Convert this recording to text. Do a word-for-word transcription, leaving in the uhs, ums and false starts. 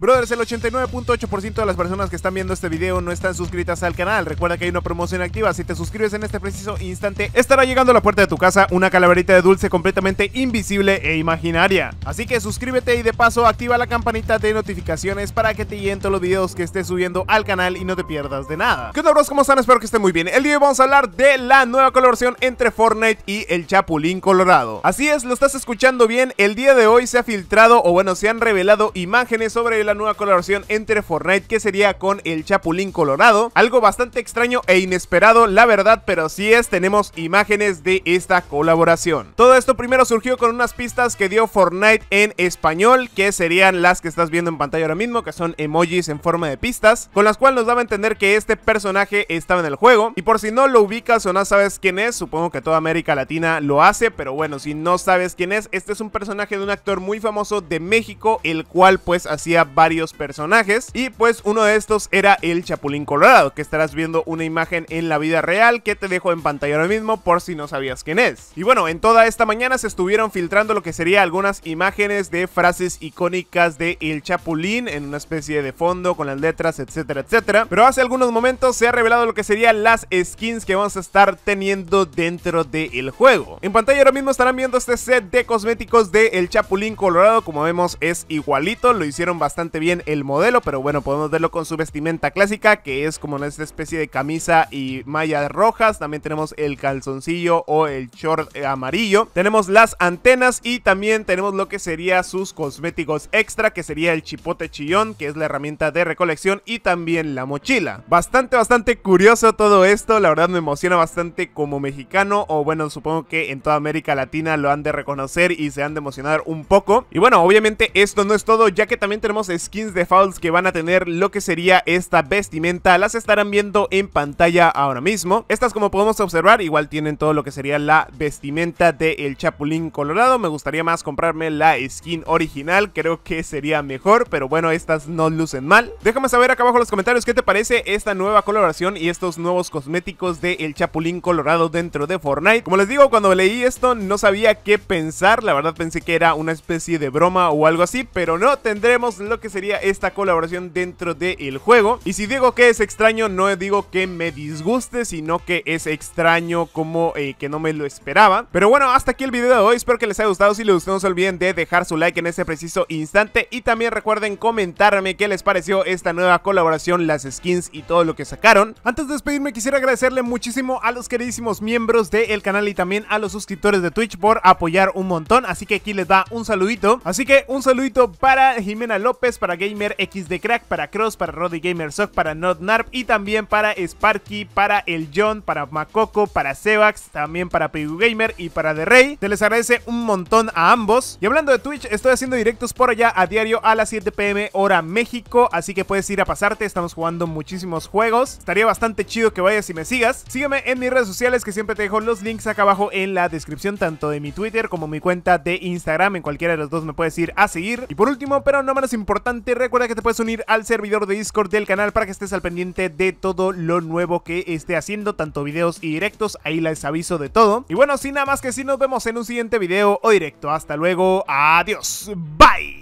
Brothers, el ochenta y nueve punto ocho por ciento de las personas que están viendo este video no están suscritas al canal. Recuerda que hay una promoción activa. Si te suscribes en este preciso instante, estará llegando a la puerta de tu casa una calaverita de dulce completamente invisible e imaginaria. Así que suscríbete y de paso activa la campanita de notificaciones para que te lleguen todos los videos que estés subiendo al canal y no te pierdas de nada. ¿Qué onda, bros? ¿Cómo están? Espero que estén muy bien. El día de hoy vamos a hablar de la nueva colaboración entre Fortnite y el Chapulín Colorado. Así es, lo estás escuchando bien. El día de hoy se ha filtrado, o bueno, se han revelado imágenes sobre el la nueva colaboración entre Fortnite, que sería con el Chapulín Colorado. Algo bastante extraño e inesperado, la verdad, pero así es, tenemos imágenes de esta colaboración. Todo esto primero surgió con unas pistas que dio Fortnite en español, que serían las que estás viendo en pantalla ahora mismo, que son emojis en forma de pistas, con las cuales nos daba a entender que este personaje estaba en el juego. Y por si no lo ubicas o no sabes quién es, supongo que toda América Latina lo hace, pero bueno, si no sabes quién es, este es un personaje de un actor muy famoso de México, el cual pues hacía varios personajes, y pues uno de estos era el Chapulín Colorado, que estarás viendo una imagen en la vida real que te dejo en pantalla ahora mismo por si no sabías quién es. Y bueno, en toda esta mañana se estuvieron filtrando lo que sería algunas imágenes de frases icónicas de el Chapulín en una especie de fondo con las letras, etcétera, etcétera. Pero hace algunos momentos se ha revelado lo que serían las skins que vamos a estar teniendo dentro del juego. En pantalla ahora mismo estarán viendo este set de cosméticos de el Chapulín Colorado. Como vemos, es igualito, lo hicieron bastante bien el modelo, pero bueno, podemos verlo con su vestimenta clásica, que es como esta especie de camisa y mallas rojas. También tenemos el calzoncillo o el short amarillo, tenemos las antenas y también tenemos lo que sería sus cosméticos extra, que sería el chipote chillón, que es la herramienta de recolección, y también la mochila. Bastante, bastante curioso todo esto, la verdad me emociona bastante como mexicano, o bueno, supongo que en toda América Latina lo han de reconocer y se han de emocionar un poco. Y bueno, obviamente esto no es todo, ya que también tenemos skins de fouls que van a tener lo que sería esta vestimenta, las estarán viendo en pantalla ahora mismo. Estas, como podemos observar, igual tienen todo lo que sería la vestimenta del Chapulín Colorado. Me gustaría más comprarme la skin original, creo que sería mejor, pero bueno, estas no lucen mal. Déjame saber acá abajo en los comentarios qué te parece esta nueva colaboración y estos nuevos cosméticos del Chapulín Colorado dentro de Fortnite. Como les digo, cuando leí esto no sabía qué pensar, la verdad pensé que era una especie de broma o algo así, pero no, tendremos lo que sería esta colaboración dentro del juego. Y si digo que es extraño, no digo que me disguste, sino que es extraño como eh, que no me lo esperaba. Pero bueno, hasta aquí el video de hoy, espero que les haya gustado. Si les gustó, no se olviden de dejar su like en este preciso instante, y también recuerden comentarme qué les pareció esta nueva colaboración, las skins y todo lo que sacaron. Antes de despedirme, quisiera agradecerle muchísimo a los queridísimos miembros del canal y también a los suscriptores de Twitch por apoyar un montón, así que aquí les da un saludito. Así que un saludito para Jimena López, para Gamer X de Crack, para Cross, para Roddy Gamer Sock, para NotNarp, y también para Sparky, para El John, para Macoco, para Sevax, también para P U Gamer y para The Rey. Se les agradece un montón a ambos. Y hablando de Twitch, estoy haciendo directos por allá a diario a las siete pm hora México, así que puedes ir a pasarte, estamos jugando muchísimos juegos. Estaría bastante chido que vayas y me sigas. Sígueme en mis redes sociales, que siempre te dejo los links acá abajo en la descripción, tanto de mi Twitter como mi cuenta de Instagram. En cualquiera de los dos me puedes ir a seguir. Y por último, pero no menos importante, recuerda que te puedes unir al servidor de Discord del canal para que estés al pendiente de todo lo nuevo que esté haciendo, tanto videos y directos, ahí les aviso de todo. Y bueno, sin nada más que decir, nos vemos en un siguiente video o directo. Hasta luego, adiós, bye.